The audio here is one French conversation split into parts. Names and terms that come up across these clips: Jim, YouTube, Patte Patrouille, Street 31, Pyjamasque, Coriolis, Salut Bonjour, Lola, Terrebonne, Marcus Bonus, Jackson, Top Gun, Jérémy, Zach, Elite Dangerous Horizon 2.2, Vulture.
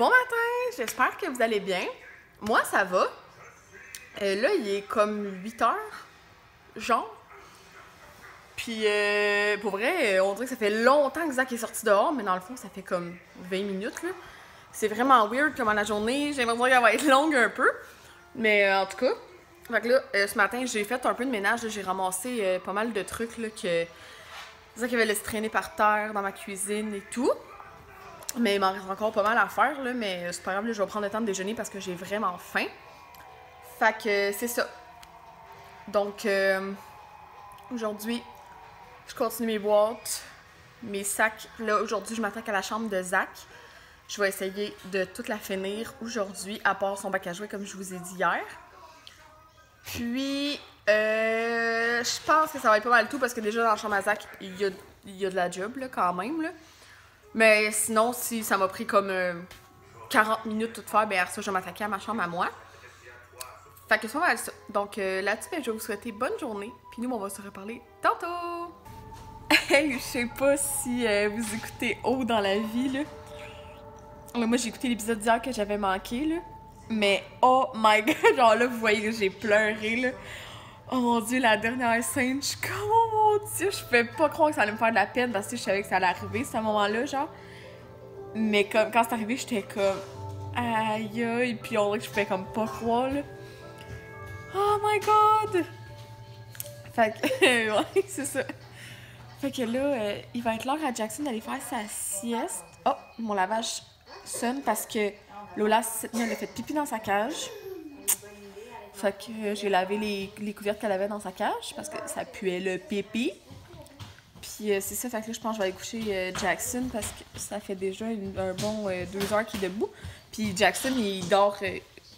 Bon matin, j'espère que vous allez bien. Moi, ça va. Là, il est comme 8 heures, genre. Puis, pour vrai, on dirait que ça fait longtemps que Zach est sorti dehors, mais dans le fond, ça fait comme 20 minutes, là. C'est vraiment weird comment la journée, j'aimerais dire qu'elle va être longue un peu. Mais en tout cas, fait que là, ce matin, j'ai fait un peu de ménage, j'ai ramassé pas mal de trucs, là, que Zach avait laissé traîner par terre dans ma cuisine et tout. Mais il m'en reste encore pas mal à faire, là, mais c'est pas grave, là, je vais prendre le temps de déjeuner parce que j'ai vraiment faim. Fait que c'est ça. Donc, aujourd'hui, je continue mes boîtes, mes sacs. Là, aujourd'hui, je m'attaque à la chambre de Zach. Je vais essayer de toute la finir aujourd'hui, à part son bac à jouer, comme je vous ai dit hier. Puis, je pense que ça va être pas mal tout parce que déjà, dans la chambre à Zach, il y a de la job, là, quand même, là. Mais sinon, si ça m'a pris comme 40 minutes tout faire, ben à ça, je vais m'attaquer à ma chambre à moi. Fait que ça va être ça. Donc là-dessus, ben, je vais vous souhaiter bonne journée. Puis nous, on va se reparler tantôt! Hey, je sais pas si vous écoutez haut dans la vie, là. Alors, moi, j'ai écouté l'épisode d'hier que j'avais manqué, là. Mais oh my god, genre là, vous voyez, j'ai pleuré, là. Oh mon dieu, la dernière scène, je suis comme, oh mon dieu, je pouvais pas croire que ça allait me faire de la peine parce que je savais que ça allait arriver, ce moment-là, genre. Mais comme, quand c'est arrivé, j'étais comme, aïe aïe, puis on dirait que je pouvais comme pas croire, là. Oh my god! Fait que, ouais, c'est ça. Fait que là, il va être l'heure à Jackson d'aller faire sa sieste. Oh, mon lavage sonne parce que Lola, cette nuit, elle a fait pipi dans sa cage. Fait que j'ai lavé les couvertes qu'elle avait dans sa cage parce que ça puait le pipi. Puis c'est ça, fait que là, je pense que je vais aller coucher Jackson parce que ça fait déjà un bon 2 heures qu'il est debout. Puis Jackson, il dort,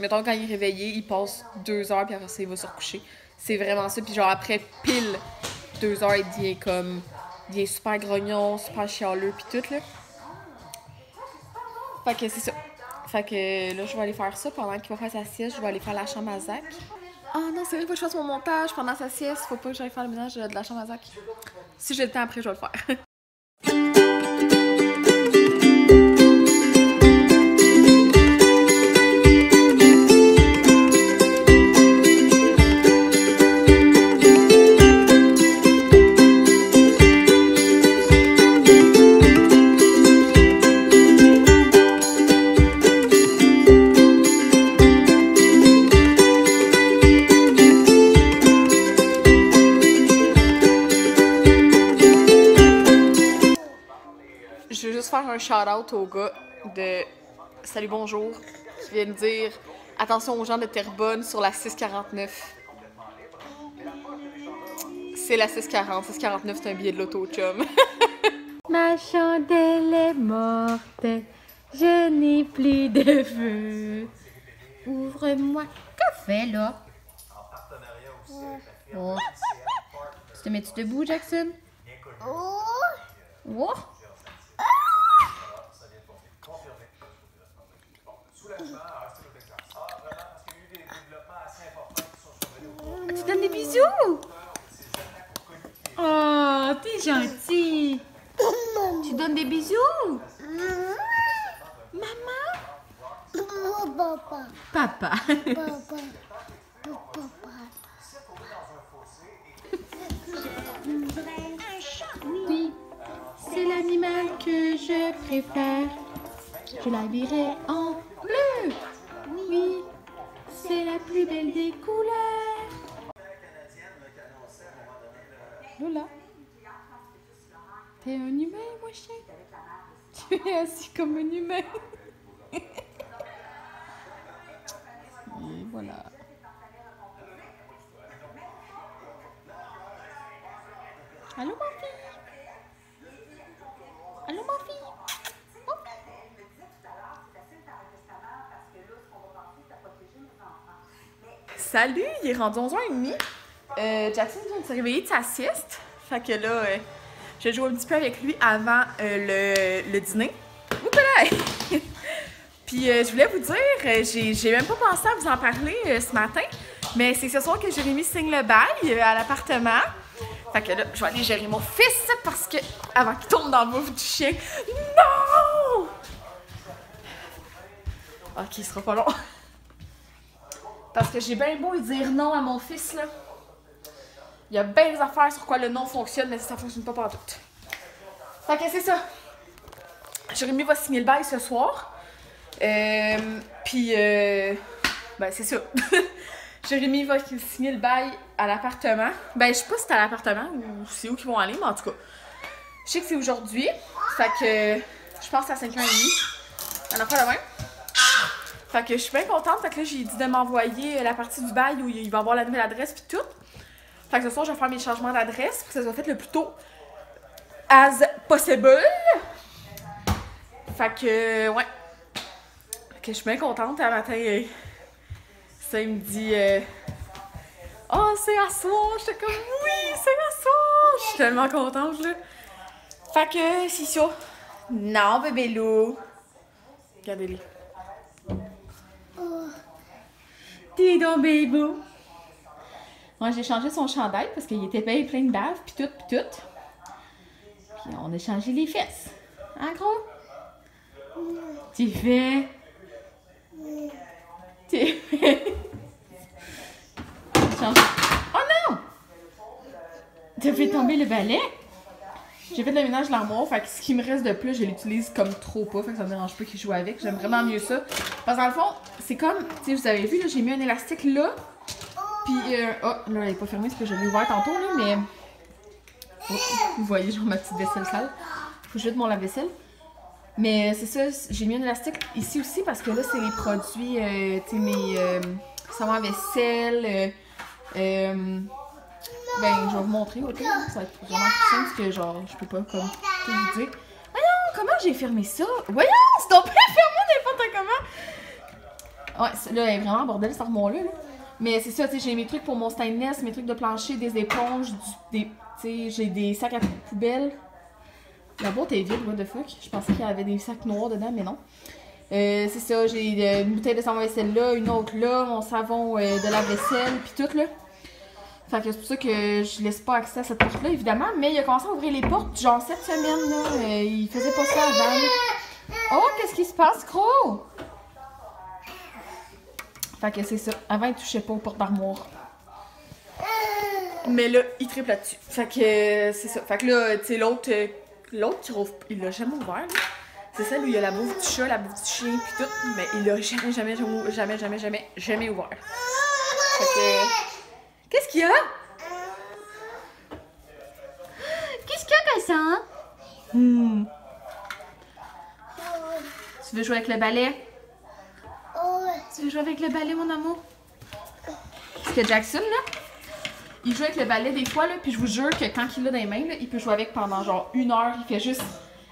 mettons quand il est réveillé, il passe 2 heures puis après ça, il va se recoucher. C'est vraiment ça. Puis genre après pile 2 heures, il devient comme, il devient super grognon, super chialeux puis tout, là. Fait que c'est ça. Fait que là, je vais aller faire ça pendant qu'il va faire sa sieste. Je vais aller faire la chambre à Zach. Ah oh non, c'est vrai, faut que je fasse mon montage pendant sa sieste. Faut pas que j'aille faire le ménage de la chambre à Zach. Si j'ai le temps après, je vais le faire. Un shout-out au gars de Salut Bonjour qui vient de dire attention aux gens de Terrebonne sur la 649. C'est la 640. 649, c'est un billet de l'auto, chum. Ma chandelle est morte, je n'ai plus de feu. Ouvre-moi. Qu'as fait là? Oh. Tu te mets-tu debout, Jackson? Oh! Oh. Tu donnes des bisous? Oh, t'es gentil! Tu donnes des bisous? Maman? Papa. Papa. Oui, c'est l'animal que je préfère. Je la virai en bleu. Oui, c'est la plus belle des couleurs. Lola, t'es un humain, moi chien. Tu es assis comme un humain. Et voilà. Allô ma fille. Allô ma fille. Salut, il est rendu 11h30. Jackson vient de se réveiller de sa sieste. Fait que là, je joue un petit peu avec lui avant le dîner. Puis je voulais vous dire, j'ai même pas pensé à vous en parler ce matin, mais c'est ce soir que Jérémy signe le bail à l'appartement. Fait que là, je vais aller gérer mon fils parce que avant qu'il tombe dans le bouffe du chien. Non! Ok, ce sera pas long. Parce que j'ai bien beau dire non à mon fils, là. Il y a bien des affaires sur quoi le non fonctionne, mais ça fonctionne pas partout. Fait que c'est ça. Jérémy va signer le bail ce soir. Ben c'est ça. Jérémy va signer le bail à l'appartement. Ben je sais pas si c'est à l'appartement ou c'est où qu'ils vont aller, mais en tout cas. Je sais que c'est aujourd'hui. Fait que je pense que c'est à 5h30. On en fera demain. Fait que je suis bien contente. Fait que là, j'ai dit de m'envoyer la partie du bail où il va avoir la nouvelle adresse puis tout. Fait que ce soir, je vais faire mes changements d'adresse pour que ça soit fait le plus tôt as possible. Fait que, ouais. Fait que je suis bien contente. Un matin, ça, il me dit « Oh, c'est à soir! » J'étais comme « Oui, c'est à soir! » Je suis tellement contente, là. Fait que, c'est ça. Non, bébé loup. Regardez-les. Oh. T'es donc bébé. Moi, j'ai changé son chandail parce qu'il était bien plein de bave, pis tout, pis tout. Puis on a changé les fesses. Hein, gros? Mm. Tu fais. Mm. Tu fais. Change... Oh non! T'as fait tomber le balai? J'ai fait le ménage de l'armoire, fait que ce qui me reste de plus, je l'utilise comme trop pas, fait que ça me dérange pas qu'il joue avec. J'aime vraiment mieux ça. Parce que dans le fond, c'est comme, tu sais, vous avez vu, là, j'ai mis un élastique là. Puis, oh, là, elle est pas fermée, c'est que je l'ai ouvert tantôt, là, mais... Oh, vous voyez, genre ma petite vaisselle sale. Faut que je jette mon lave-vaisselle. Mais c'est ça, j'ai mis un élastique ici aussi, parce que là, c'est les produits, tu sais, mes savons à vaisselle, ben, je vais vous montrer, ok? Ça va être vraiment plus simple, parce que genre, je peux pas comme tout vous dire. Voyons, comment j'ai fermé ça? Voyons, c'est ton père fermé n'importe comment! Ouais, là, elle est vraiment bordel, ça remonte là. Mais c'est ça, tu sais, j'ai mes trucs pour mon stainless, mes trucs de plancher, des éponges, tu sais, j'ai des sacs à poubelle. La boîte est vide, what the fuck? Je pensais qu'il y avait des sacs noirs dedans, mais non. C'est ça, j'ai une bouteille de savon à vaisselle là, une autre là, mon savon de lave-vaisselle, puis tout là. Fait que c'est pour ça que je laisse pas accès à cette porte-là, évidemment. Mais il a commencé à ouvrir les portes, genre cette semaine, là. Il faisait pas ça avant. Oh, qu'est-ce qui se passe, gros? Fait que c'est ça. Avant, il touchait pas aux portes d'armoire. Mais là, il triple là-dessus. Fait que c'est ça. Fait que là, tu sais, l'autre qui rouvre, il l'a jamais ouvert, là. C'est celle où il y a la bouffe du chat, la bouffe du chien, pis tout. Mais il l'a jamais ouvert. Fait que... Qu'est-ce qu'il y a? Qu'est-ce qu'il y a, Gassin? Hmm. Tu veux jouer avec le balai? Tu veux jouer avec le balai, mon amour? Parce que Jackson, là, il joue avec le balai des fois, là, puis je vous jure que quand il l'a dans les mains, là, il peut jouer avec pendant genre 1 heure. Il fait juste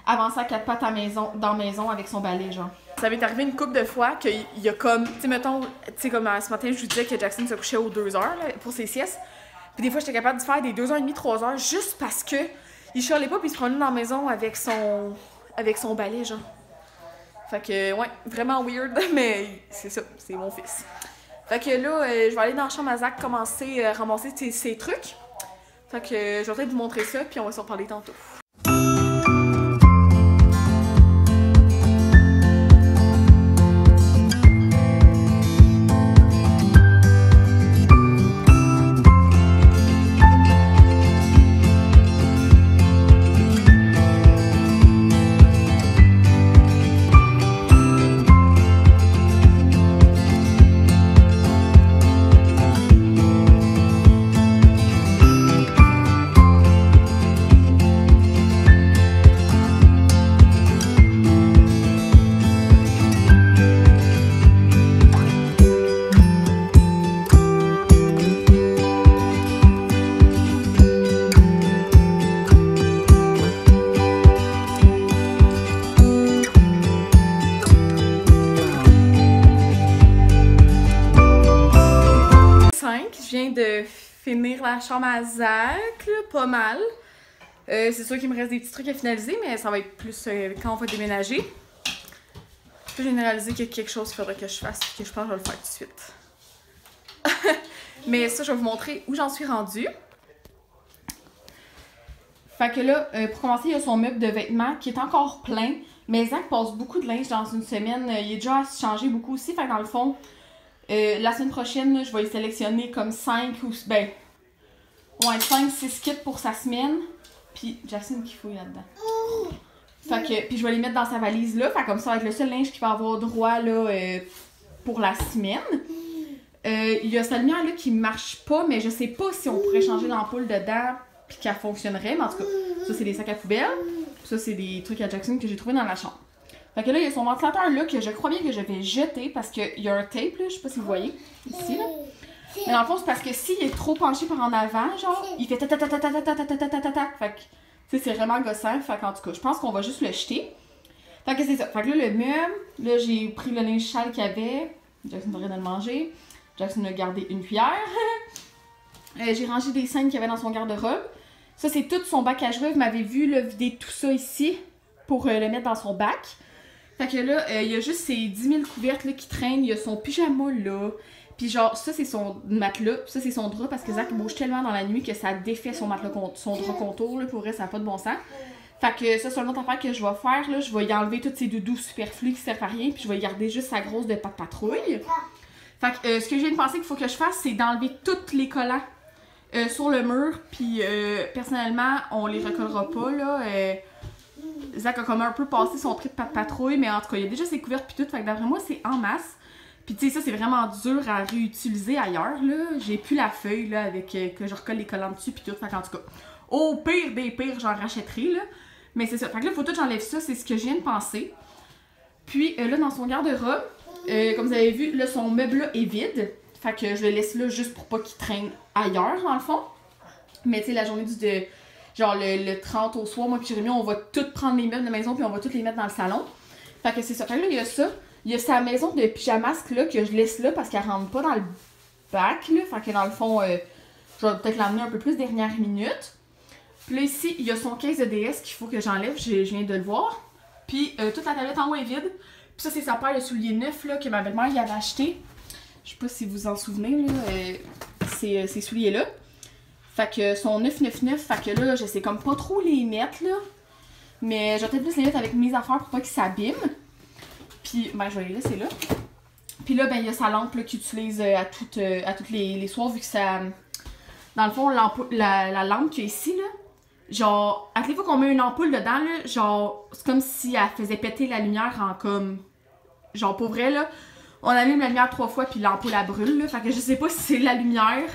avancer à 4 pattes à maison, dans la maison avec son balai, genre. Ça m'est arrivé une couple de fois qu'il y a comme, tu sais, mettons, tu sais, comme ce matin, je vous disais que Jackson se couchait aux 2h là, pour ses siestes. Puis des fois, j'étais capable de faire des 2h30, 3h juste parce que il chialait pas puis il se promenait dans la maison avec son balai, genre. Fait que, ouais, vraiment weird, mais c'est ça, c'est mon fils. Fait que là, je vais aller dans la chambre à Zach commencer à ramasser ses trucs. Fait que je vais peut-être vous montrer ça, puis on va s'en parler tantôt. La chambre à Zach, là, pas mal. C'est sûr qu'il me reste des petits trucs à finaliser, mais ça va être plus quand on va déménager. Je viens de réaliser qu'il y a quelque chose qu'il faudrait que je fasse, que je pense que je vais le faire tout de suite. Mais ça, je vais vous montrer où j'en suis rendue. Fait que là, pour commencer, il y a son meuble de vêtements qui est encore plein. Mais Zach passe beaucoup de linge dans une semaine. Il est déjà à se changer beaucoup aussi. Fait que dans le fond, la semaine prochaine, là, je vais y sélectionner comme 5 ou... Ben, ouais, 5-6 kits pour sa semaine. Puis Jackson qui fouille là-dedans. Fait que... Puis je vais les mettre dans sa valise là. Fait comme ça, avec le seul linge qu'il va avoir droit là pour la semaine. Il y a cette lumière là qui marche pas, mais je sais pas si on pourrait changer l'ampoule dedans puis qu'elle fonctionnerait. Mais en tout cas, ça c'est des sacs à poubelle. Ça, c'est des trucs à Jackson que j'ai trouvé dans la chambre. Fait que là, il y a son ventilateur là que je crois bien que je vais jeter parce qu'il y a un tape là, je sais pas si vous voyez, ici là. Mais dans le fond, c'est parce que s'il est trop penché par en avant, genre, il fait ta-ta-ta-ta-ta-ta-ta-ta-ta-ta-ta. Fait que, tu sais, c'est vraiment gossant. Fait qu'en tout cas, je pense qu'on va juste le jeter. Fait que c'est ça. Fait que là, le meuble, là, j'ai pris le linge sale qu'il y avait. Jackson devrait le manger. Jackson a gardé une cuillère. J'ai rangé des scènes qu'il y avait dans son garde-robe. Ça, c'est tout son bac à jouets. Vous m'avez vu là, vider tout ça ici pour le mettre dans son bac. Fait que là, il y a juste ces 10 000 couvertes là, qui traînent. Il y a son pyjama là. Puis genre, ça, c'est son matelas. Ça, c'est son drap parce que Zach bouge tellement dans la nuit que ça défait son matelas, son drap contour. Là, pour vrai, ça n'a pas de bon sens. Fait que ça, c'est une autre affaire que je vais faire. Là, je vais y enlever toutes ces doudous superflus qui servent à rien. Puis je vais garder juste sa grosse de Patte Patrouille. Fait que ce que je viens de penser qu'il faut que je fasse, c'est d'enlever tous les collants sur le mur, puis personnellement, on les recollera pas, là. Zach a comme un peu passé son prix de Patte Patrouille, mais en tout cas, il y a déjà ses couvertes puis tout, fait que d'après moi, c'est en masse. Puis tu sais, ça, c'est vraiment dur à réutiliser ailleurs, là. J'ai plus la feuille, là, avec que je recolle les collants dessus puis tout, fait qu'en tout cas, au pire des pires, j'en rachèterai, là. Mais c'est ça. Fait que là, faut tout que j'enlève ça, c'est ce que je viens de penser. Puis là, dans son garde-robe, comme vous avez vu, là, son meuble-là est vide. Fait que je le laisse là juste pour pas qu'il traîne ailleurs, dans le fond. Mais tu sais, la journée de genre le 30 au soir, moi et Jérémy, on va toutes prendre les meubles de la maison puis on va toutes les mettre dans le salon. Fait que c'est ça. Fait que là, il y a ça. Il y a sa maison de pyjamasque là que je laisse là parce qu'elle rentre pas dans le bac, là. Fait que dans le fond, je vais peut-être l'emmener un peu plus dernière minute. Puis là, ici, il y a son case de DS qu'il faut que j'enlève. Je viens de le voir. Puis toute la tablette en haut est vide. Puis ça, c'est sa paire de souliers neufs là que ma belle-mère y avait acheté. Je sais pas si vous vous en souvenez, là, ces souliers-là. Fait que sont 999, fait que là, je sais comme pas trop les mettre, là. Mais je vais peut-être plus les mettre avec mes affaires pour pas qu'ils s'abîment. Puis, ben, je vais les laisser là. Puis là, ben, il y a sa lampe là, qu'il utilise à toutes les soirs, vu que ça... Dans le fond, la lampe qu'il y a ici, là, genre, à chaque fois qu'on met une ampoule dedans, là, genre, c'est comme si elle faisait péter la lumière en comme... Genre, pour vrai, là... On allume la lumière 3 fois puis l'ampoule la brûle là. Fait que je sais pas si c'est la lumière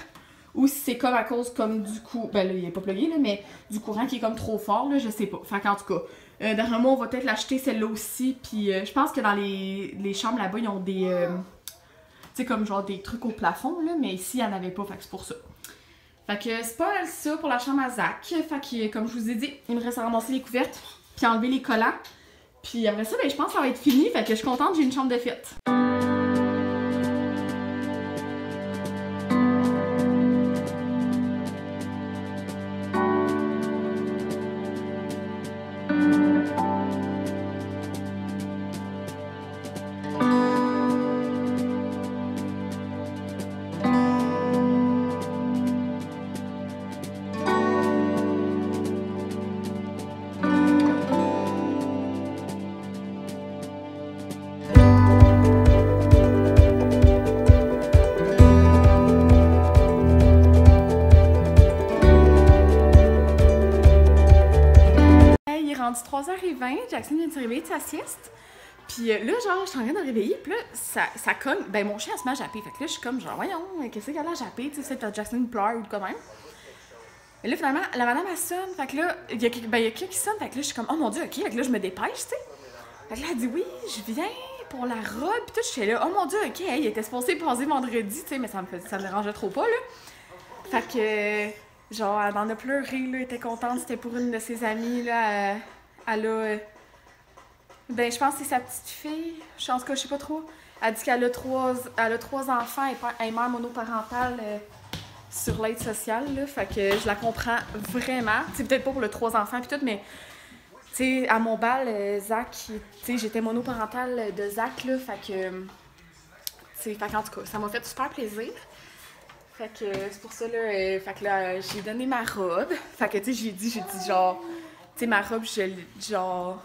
ou si c'est comme à cause comme du coup. Ben là, il est pas plugué là, mais du courant qui est comme trop fort là, je sais pas. Fait qu'en tout cas, derrière moi, on va peut-être l'acheter celle-là aussi. Puis je pense que dans les chambres là-bas, ils ont des. Tu sais, comme genre des trucs au plafond là, mais ici, il n'y en avait pas. Fait que c'est pour ça. Fait que c'est pas mal ça pour la chambre à Zach. Fait que comme je vous ai dit, il me reste à ramasser les couvertes puis enlever les collants. Puis après ça, ben, je pense que ça va être fini. Fait que je suis contente, j'ai une chambre de fête. Rendu 3h20, Jackson vient de se réveiller de sa sieste. Puis là, genre, je suis en train de le réveiller. Puis là, ça cogne. Ben, mon chien, elle se met à japper. Fait que là, je suis comme, genre, voyons, qu'est-ce qu'elle a à japper? Tu sais, peut-être que Jackson pleure ou quand même. Et là, finalement, la madame, elle sonne. Fait que là, il y a quelqu'un qui sonne. Fait que là, je suis comme, oh mon Dieu, OK. Fait que là, je me dépêche, tu sais. Fait que là, elle dit, oui, je viens pour la robe. Puis tout, je suis là, oh mon Dieu, OK. Hey, il était supposé passer vendredi, tu sais, mais ça me dérangeait trop pas, là. Fait que, genre, elle en a pleuré, là. Elle était contente. C'était pour une de ses amies, là. Elle a... ben, je pense que c'est sa petite fille. En tout cas, je sais pas trop. Elle dit qu'elle a trois enfants et mère monoparentale sur l'aide sociale, là. Fait que je la comprends vraiment. C'est peut-être pas pour le 3 enfants puis tout, mais... Tu sais, à mon bal, Zach... Tu sais, j'étais monoparentale de Zach, là. Fait que... Tu sais, en tout cas, ça m'a fait super plaisir. Fait que c'est pour ça, là... fait que là, j'ai donné ma robe. Fait que, tu sais, j'ai dit genre... Tu sais, ma robe, je, genre,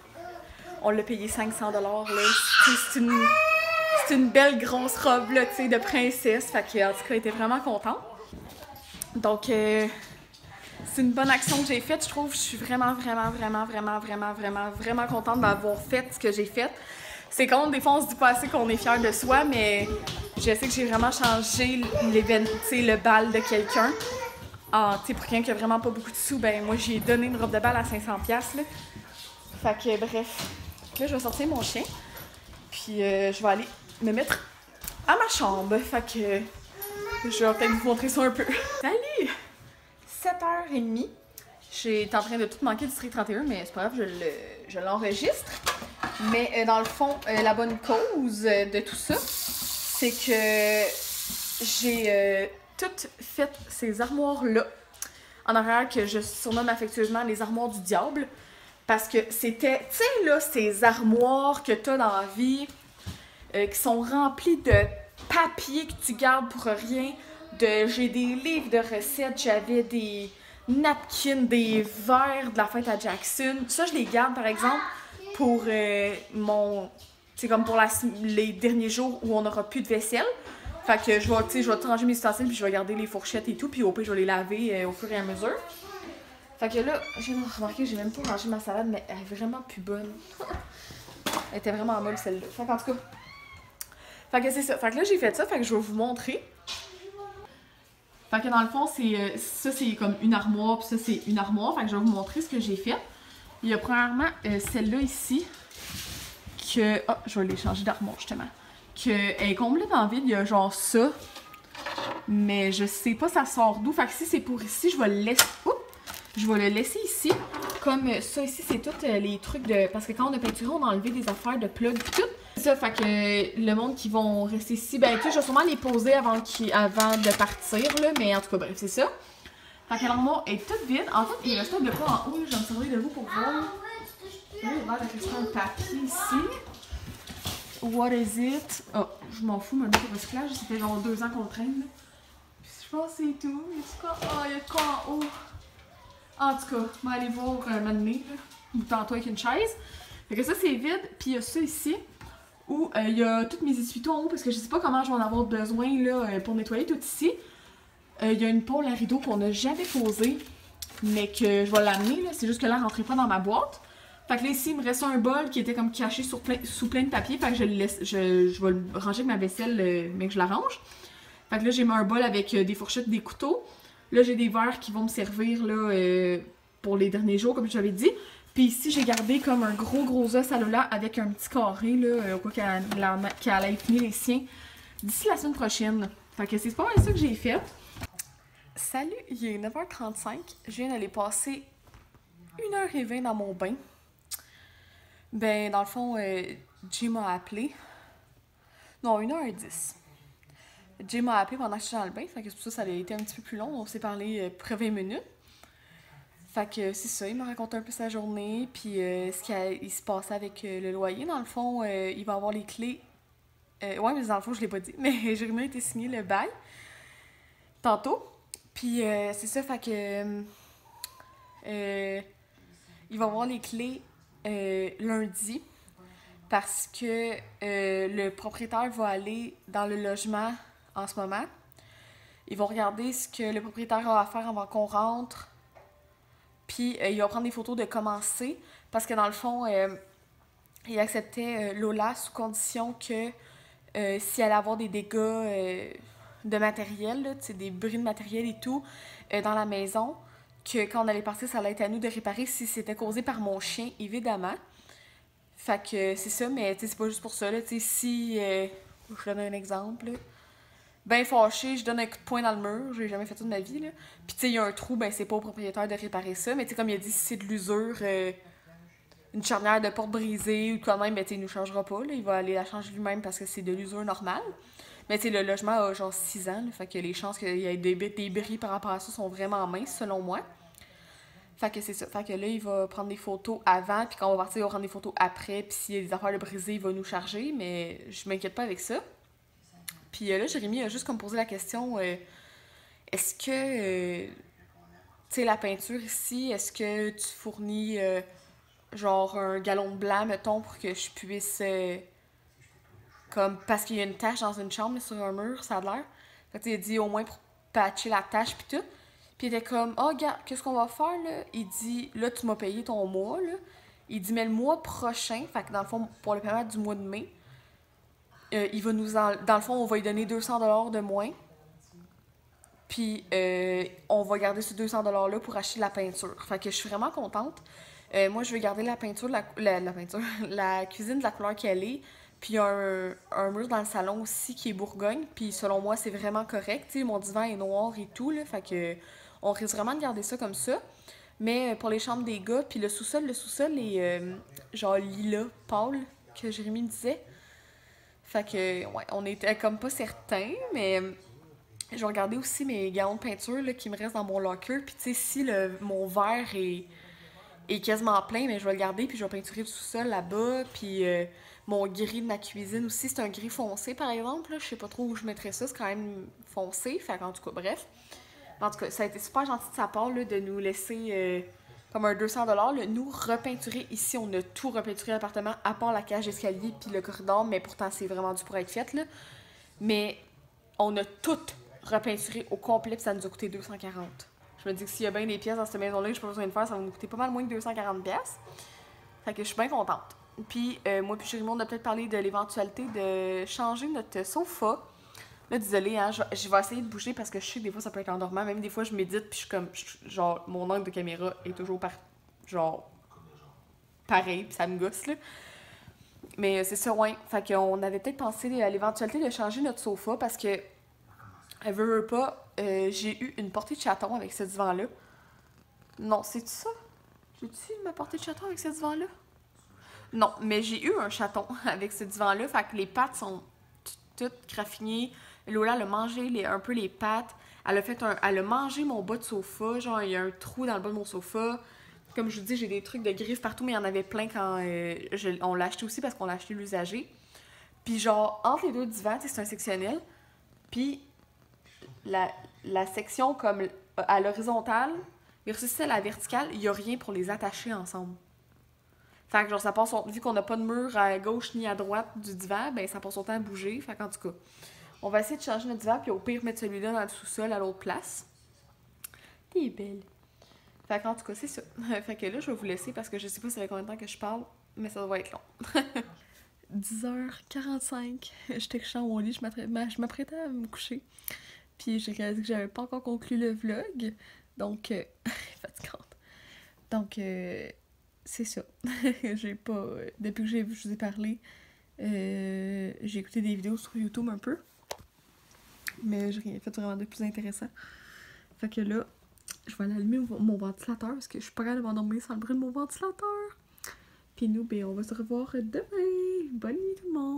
on l'a payé 500$, là. C'est une belle grosse robe, là, tu sais, de princesse. Fait que, en tout cas, elle était vraiment contente. Donc, c'est une bonne action que j'ai faite, je trouve. Je suis vraiment contente d'avoir fait ce que j'ai fait. C'est con, des fois, on se dit pas assez qu'on est fier de soi, mais je sais que j'ai vraiment changé l'événement, le bal de quelqu'un. Pour quelqu'un qui a vraiment pas beaucoup de sous, ben moi, j'ai donné une robe de bal à 500$, là. Fait que, bref. Là, je vais sortir mon chien, puis je vais aller me mettre à ma chambre. Fait que je vais peut-être vous montrer ça un peu. Salut! 7h30. J'étais en train de tout manquer du Street 31, mais c'est pas grave, je l'enregistre. Mais dans le fond, la bonne cause de tout ça, c'est que j'ai toutes fait ces armoires-là, en arrière que je surnomme affectueusement les armoires du diable, parce que c'était, tu sais, là, ces armoires que t'as dans la vie, qui sont remplies de papier que tu gardes pour rien, j'ai des livres de recettes, j'avais des napkins, des verres de la fête à Jackson. Ça, je les garde, par exemple, pour c'est comme pour les derniers jours où on n'aura plus de vaisselle. Fait que je vais ranger mes ustensiles, puis je vais garder les fourchettes et tout, puis au pire, je vais les laver au fur et à mesure. Fait que là, j'ai remarqué, j'ai même pas rangé ma salade, mais elle est vraiment plus bonne. Elle était vraiment molle, celle-là. Fait qu'en tout cas, fait que c'est ça. Fait que là, j'ai fait ça, fait que je vais vous montrer. Fait que dans le fond, ça c'est comme une armoire, puis ça c'est une armoire. Fait que je vais vous montrer ce que j'ai fait. Il y a premièrement celle-là ici, que... Ah, oh, je vais les changer d'armoire justement. Elle est complètement vide, il y a genre ça. Mais je sais pas ça sort d'où. Fait que si c'est pour ici, je vais le laisser... Oups! Je vais le laisser ici. Comme ça ici, c'est tous les trucs de... Parce que quand on a peinturé, on a enlevé des affaires de plug et tout. Ça fait que le monde qui vont rester ici, ben tu sais, je vais sûrement les poser avant de partir, là, mais en tout cas, bref, c'est ça. Fait que l'armoire est toute vide. En fait, il reste un peu en haut, je vais me servir de vous pour voir. Là, il va rester un papier ici. What is it? Oh, je m'en fous, mon micro-recyclage, ça fait genre 2 ans qu'on traîne. Puis je pense que c'est tout. Il y a de quoi? Oh, il y a de quoi en haut? En tout cas, on va aller voir maintenant, ou tantôt avec une chaise. Fait que ça, c'est vide. Puis il y a ça ici. Où il y a toutes mes essuie-tout en haut parce que je sais pas comment je vais en avoir besoin là, pour nettoyer tout ici. Il y a une pôle à rideau qu'on n'a jamais posée, mais que je vais l'amener. C'est juste que là, elle ne rentrait pas dans ma boîte. Fait que là, ici, il me reste un bol qui était comme caché sous plein de papier. Fait que je vais le ranger avec ma vaisselle, mais que je la range. Fait que là, j'ai mis un bol avec des fourchettes, des couteaux. Là, j'ai des verres qui vont me servir là, pour les derniers jours, comme je l'avais dit. Puis ici, j'ai gardé comme un gros os à Lola avec un petit carré, là, au cas qu'elle ait fini les siens d'ici la semaine prochaine. Fait que c'est pas mal ça que j'ai fait. Salut, il est 9h35. Je viens d'aller passer 1h20 dans mon bain. Ben, dans le fond, Jim m'a appelé. Non, 1h10. Jim m'a appelé pendant que je suis dans le bain. Fait que c'est pour ça que ça a été un petit peu plus long. On s'est parlé près 20 minutes. Fait que c'est ça, il me raconte un peu sa journée, puis ce qu'il se passait avec le loyer. Dans le fond, il va avoir les clés. Ouais, mais dans le fond, je l'ai pas dit, mais Jérémy a été signé le bail tantôt. Puis c'est ça, fait que il va avoir les clés lundi parce que le propriétaire va aller dans le logement en ce moment. Ils vont regarder ce que le propriétaire a à faire avant qu'on rentre. Puis il va prendre des photos de commencer parce que dans le fond, il acceptait Lola sous condition que si elle allait avoir des dégâts de matériel, là, des bris de matériel et tout, dans la maison, que quand on allait partir, ça allait être à nous de réparer si c'était causé par mon chien, évidemment. Fait que c'est ça, mais c'est pas juste pour ça. Là, si je donne un exemple, là, ben fâché, je donne un coup de poing dans le mur, j'ai jamais fait ça de ma vie, là. Puis tu sais, il y a un trou, ben c'est pas au propriétaire de réparer ça, mais tu sais, comme il a dit, si c'est de l'usure, une charnière de porte brisée ou quand même, ben tu sais, il nous changera pas, là. Il va aller la changer lui-même parce que c'est de l'usure normale. Mais tu sais, le logement a genre 6 ans, là, fait que les chances qu'il y ait des bris par rapport à ça sont vraiment minces, selon moi. Fait que c'est ça, fait que là, il va prendre des photos avant, puis quand on va partir, il va prendre des photos après, puis s'il y a des affaires de brisées, il va nous charger, mais je m'inquiète pas avec ça. Puis là, Jérémy a juste comme posé la question, est-ce que, tu sais, la peinture ici, est-ce que tu fournis genre un galon de blanc, mettons, pour que je puisse... comme parce qu'il y a une tache dans une chambre, sur un mur, ça a l'air. Fait que, il a dit au moins pour patcher la tache puis tout. Puis il était comme, oh, regarde, qu'est-ce qu'on va faire, là? Il dit, là, tu m'as payé ton mois, là. Il dit, mais le mois prochain, fait que dans le fond, pour le permettre du mois de mai, il va nous en... Dans le fond, on va lui donner 200$ de moins. Puis on va garder ce 200$ là pour acheter de la peinture. Fait que je suis vraiment contente. Moi, je vais garder la peinture, la cuisine de la couleur qu'elle est. Puis un mur dans le salon aussi qui est bourgogne. Puis selon moi, c'est vraiment correct. T'sais, mon divan est noir et tout, là. Fait que on risque vraiment de garder ça comme ça. Mais pour les chambres des gars, puis le sous-sol est genre lilas, pâle, que Jérémy me disait. Fait que, ouais, on était comme pas certains, mais je vais regarder aussi mes galons de peinture là, qui me restent dans mon locker. Puis tu sais, si mon verre est quasiment plein, mais je vais le garder, puis je vais peinturer le sous-sol là-bas. Puis mon gris de ma cuisine aussi, c'est un gris foncé par exemple. Là. Je sais pas trop où je mettrais ça, c'est quand même foncé. Fait qu'en tout cas, bref. En tout cas, ça a été super gentil de sa part là, de nous laisser comme un 200$, là, nous repeinturer. Ici, on a tout repeinturé l'appartement, à part la cage d'escalier puis le corridor, mais pourtant, c'est vraiment dû pour être fait, là. Mais on a tout repeinturé au complet, puis ça nous a coûté 240$. Je me dis que s'il y a bien des pièces dans cette maison-là que j'ai pas besoin de faire, ça va nous coûter pas mal moins que 240$. Fait que je suis bien contente. Puis, moi puis Jérémy, on a peut-être parlé de l'éventualité de changer notre sofa. Là, désolée, hein, je vais essayer de bouger parce que je sais que des fois ça peut être endormant. Même des fois, je médite puis je suis comme, genre, mon angle de caméra est toujours genre, pareil, puis ça me gosse, là. Mais c'est ça, ouais. Fait qu'on avait peut-être pensé à l'éventualité de changer notre sofa parce que, elle veut pas, j'ai eu une portée de chaton avec ce divan-là. Non, c'est-tu ça? J'ai-tu ma portée de chaton avec ce divan-là? Non, mais j'ai eu un chaton avec ce divan-là. Fait que les pattes sont toutes graffinées. Lola a mangé un peu les pattes. Elle a mangé mon bas de sofa. Genre, il y a un trou dans le bas de mon sofa. Comme je vous dis, j'ai des trucs de griffes partout, mais il y en avait plein quand on l'a acheté aussi parce qu'on l'a acheté l'usager. Puis genre, entre les deux divans, c'est un sectionnel. Puis la section comme à l'horizontale versus celle à la verticale, il n'y a rien pour les attacher ensemble. Fait que genre, ça passe, vu qu'on n'a pas de mur à gauche ni à droite du divan, ben ça passe son temps à bouger. Fait qu'en tout cas, on va essayer de changer notre divan, puis au pire, mettre celui-là dans le sous-sol à l'autre place. T'es belle. Fait qu'en tout cas, c'est ça. Fait que là, je vais vous laisser parce que je sais pas si ça fait combien de temps que je parle, mais ça doit être long. 10h45. J'étais couchée dans mon lit, je m'apprêtais à me coucher. Puis j'ai réalisé que j'avais pas encore conclu le vlog. Donc, fatigante. Donc, c'est ça. J'ai pas... Depuis que je vous ai parlé, j'ai écouté des vidéos sur YouTube un peu. Mais j'ai rien fait vraiment de plus intéressant. Fait que là, je vais aller allumer mon ventilateur parce que je suis pas capable de m'endormir sans le bruit de mon ventilateur. Puis nous, ben, on va se revoir demain. Bonne nuit tout le monde.